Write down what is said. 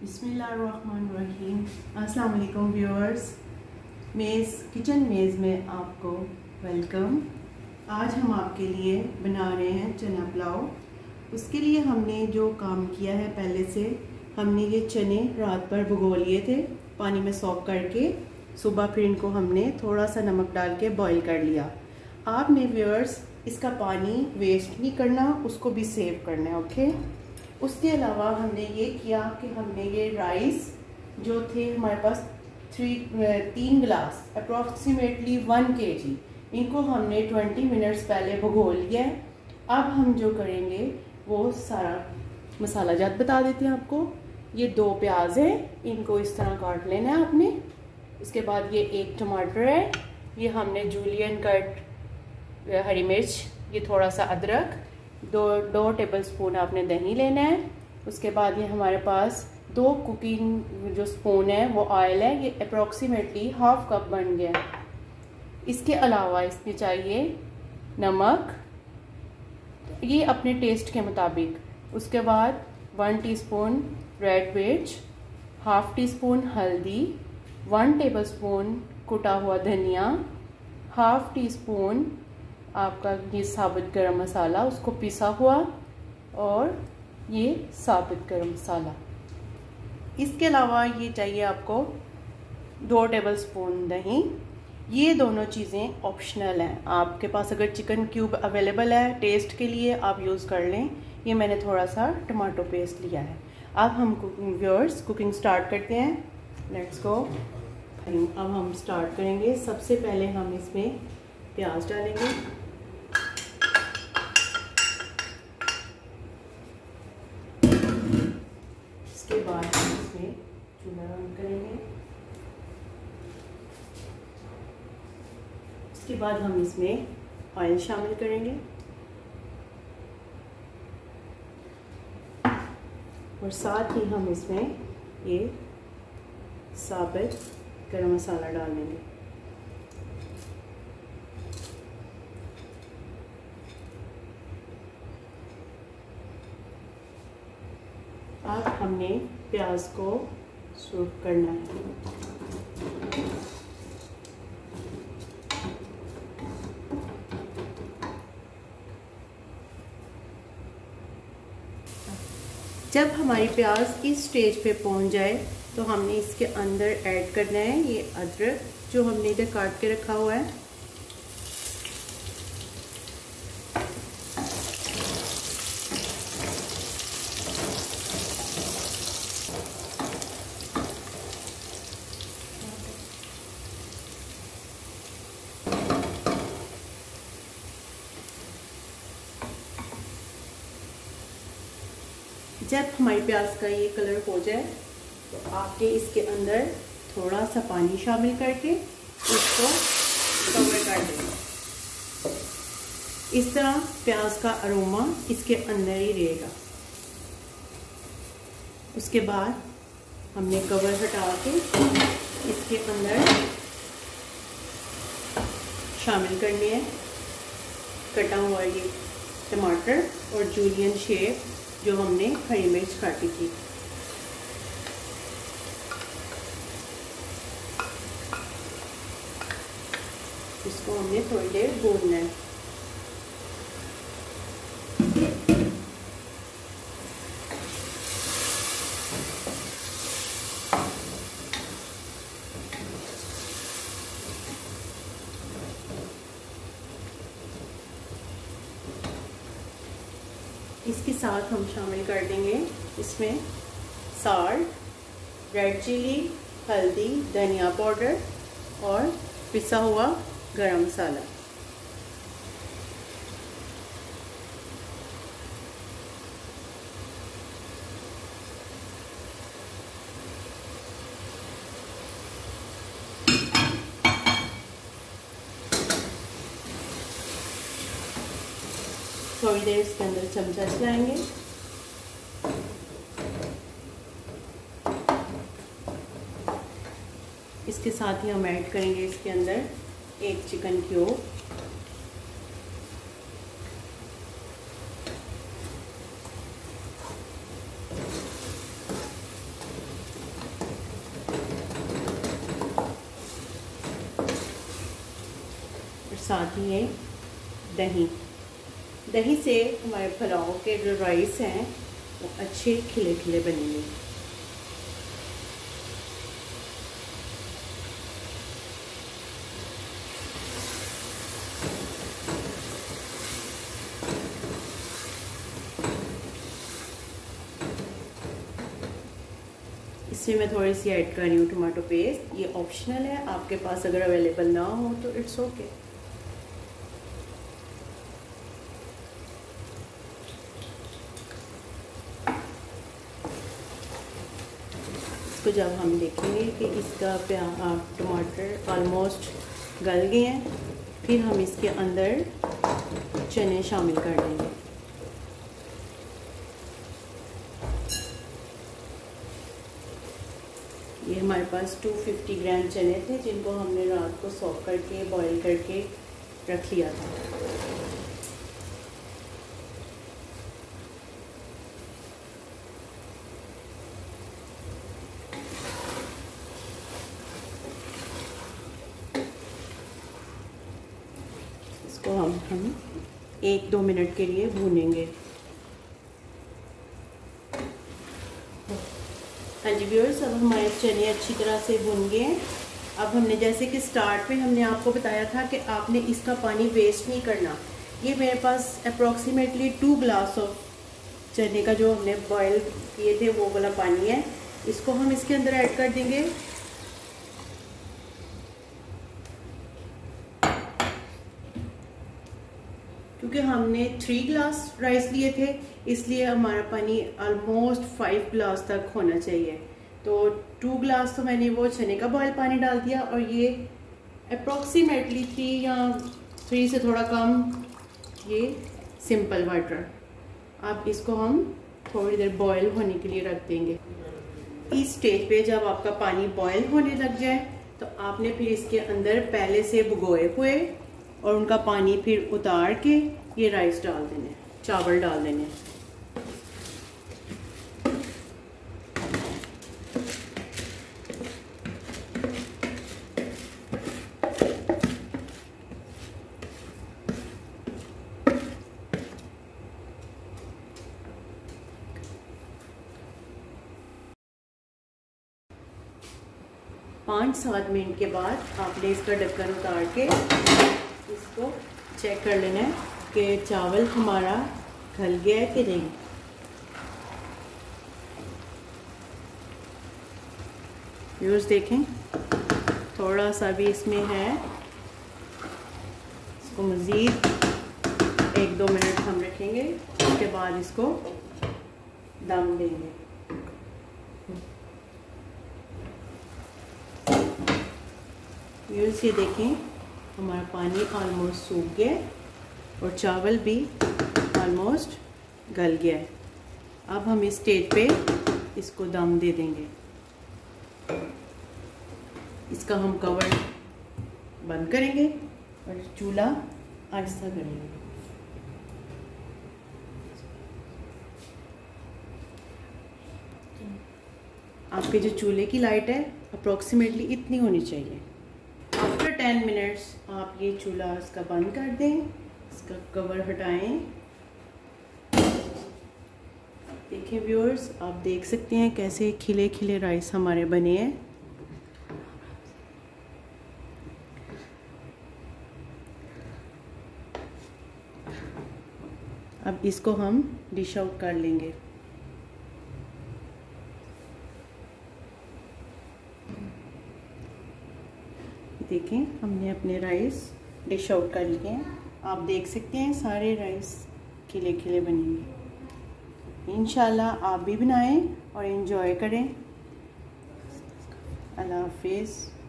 बिस्मिल्लाहिर्रहमानिर्रहीम। अस्सलाम वालेकुम व्यूअर्स, किचन मेज़ में आपको वेलकम। आज हम आपके लिए बना रहे हैं चना पुलाव। उसके लिए हमने जो काम किया है, पहले से हमने ये चने रात भर भिगो लिए थे पानी में सोक करके। सुबह फिर इनको हमने थोड़ा सा नमक डाल के बॉईल कर लिया। आपने व्यूअर्स इसका पानी वेस्ट नहीं करना, उसको भी सेव करना है, ओके। उसके अलावा हमने ये किया कि हमने ये राइस जो थे हमारे पास तीन गिलास अप्रॉक्सीमेटली 1 kg, इनको हमने 20 मिनट्स पहले भिगो लिया है। अब हम जो करेंगे वो सारा मसाला जात बता देते हैं आपको। ये 2 प्याज हैं, इनको इस तरह काट लेना है आपने। उसके बाद ये 1 टमाटर है, ये हमने जूलियन कट हरी मिर्च, ये थोड़ा सा अदरक, 2 टेबल स्पून आपने दही लेना है। उसके बाद ये हमारे पास 2 कुकिंग जो स्पून है वो ऑयल है, ये अप्रॉक्सीमेटली 1/2 कप बन गया। इसके अलावा इसमें चाहिए नमक, ये अपने टेस्ट के मुताबिक। उसके बाद 1 टीस्पून रेड मिर्च, 1/2 टीस्पून हल्दी, 1 टेबल स्पून कुटा हुआ धनिया, 1/2 टीस्पून आपका ये साबुत गरम मसाला, उसको पिसा हुआ, और ये साबुत गरम मसाला। इसके अलावा ये चाहिए आपको 2 टेबल स्पून दही। ये दोनों चीज़ें ऑप्शनल हैं, आपके पास अगर चिकन क्यूब अवेलेबल है टेस्ट के लिए आप यूज़ कर लें। ये मैंने थोड़ा सा टमाटो पेस्ट लिया है। अब हम व्यूअर्स कुकिंग स्टार्ट करते हैं, लेट्स गो। अब हम स्टार्ट करेंगे। सबसे पहले हम इसमें प्याज डालेंगे, इसके बाद हम इसमें चूल्हा ऑन करेंगे, उसके बाद हम इसमें ऑयल शामिल करेंगे और साथ ही हम इसमें ये साबुत गरम मसाला डाल देंगे। अब हमने प्याज को सर्व करना है। जब हमारी प्याज इस स्टेज पे पहुंच जाए तो हमने इसके अंदर ऐड करना है ये अदरक जो हमने इधर काट के रखा हुआ है। जब हमारी प्याज का ये कलर हो जाए तो आपने इसके अंदर थोड़ा सा पानी शामिल करके इसको कवर कर देना। इस तरह प्याज का अरोमा इसके अंदर ही रहेगा। उसके बाद हमने कवर हटा के इसके अंदर शामिल करने हैं कटा हुआ ये टमाटर और जूलियन शेप जो हमने हरी मिर्च काटी थी। इसको हमने थोड़ी देर भूनना है। इसके साथ हम शामिल कर देंगे इसमें साल्ट, रेड चिली, हल्दी, धनिया पाउडर और पिसा हुआ गरम मसाला। थोड़ी देर इसके अंदर चमचा चलाएंगे। इसके साथ ही हम ऐड करेंगे इसके अंदर 1 चिकन क्यूब, साथ ही है दही। दही से हमारे पुलाव के जो राइस हैं वो अच्छे खिले खिले बनेंगे। इसमें मैं थोड़ी सी ऐड कर रही हूँ टमाटो पेस्ट। ये ऑप्शनल है, आपके पास अगर अवेलेबल ना हो तो इट्स ओके। इसको जब हम देखेंगे कि इसका टमाटर ऑलमोस्ट गल गए हैं, फिर हम इसके अंदर चने शामिल कर देंगे। ये हमारे पास 250 ग्राम चने थे जिनको हमने रात को सॉक करके बॉईल करके रख लिया था। इसको हम 1-2 मिनट के लिए भूनेंगे। हाँ जी व्यूअर्स, अब हमारे चने अच्छी तरह से भुन गए हैं। अब हमने जैसे कि स्टार्ट में हमने आपको बताया था कि आपने इसका पानी वेस्ट नहीं करना। ये मेरे पास अप्रॉक्सीमेटली 2 ग्लास ऑफ चने का जो हमने बॉयल किए थे वो वाला पानी है। इसको हम इसके अंदर ऐड कर देंगे। क्योंकि हमने 3 ग्लास राइस लिए थे इसलिए हमारा पानी ऑलमोस्ट 5 ग्लास तक होना चाहिए। तो 2 ग्लास तो मैंने वो चने का बॉयल पानी डाल दिया और ये अप्रॉक्सीमेटली 3 से थोड़ा कम ये सिंपल वाटर। अब इसको हम थोड़ी देर बॉयल होने के लिए रख देंगे। इस स्टेज पे जब आपका पानी बॉयल होने लग जाए तो आपने फिर इसके अंदर पहले से भिगोए हुए और उनका पानी फिर उतार के ये राइस डाल देने, चावल डाल देने। पाँच सात मिनट के बाद आपने इसका ढक्कन उतार के इसको चेक कर लेना है कि चावल हमारा गल गया है कि नहीं। व्यूअर्स देखें, थोड़ा सा भी इसमें है। इसको मज़ीद 1-2 मिनट हम रखेंगे, उसके बाद इसको दम देंगे। व्यूअर्स ये देखें, हमारा पानी ऑलमोस्ट सूख गया और चावल भी ऑलमोस्ट गल गया है। अब हम इस स्टेज पे इसको दम दे देंगे। इसका हम कवर बंद करेंगे और चूल्हा आहिस्ता करेंगे। आपके जो चूल्हे की लाइट है अप्रॉक्सीमेटली इतनी होनी चाहिए। 10 मिनट्स आप ये चूल्हा इसका बंद कर दें, इसका कवर हटाएं। देखिए व्यूअर्स, आप देख सकते हैं कैसे खिले खिले राइस हमारे बने हैं। अब इसको हम डिश आउट कर लेंगे। देखें, हमने अपने राइस डिश आउट कर लिए हैं। आप देख सकते हैं सारे राइस खिले खिले बनेंगे। इंशाल्लाह आप भी बनाएं और एंजॉय करें। अल्लाह हाफिज़।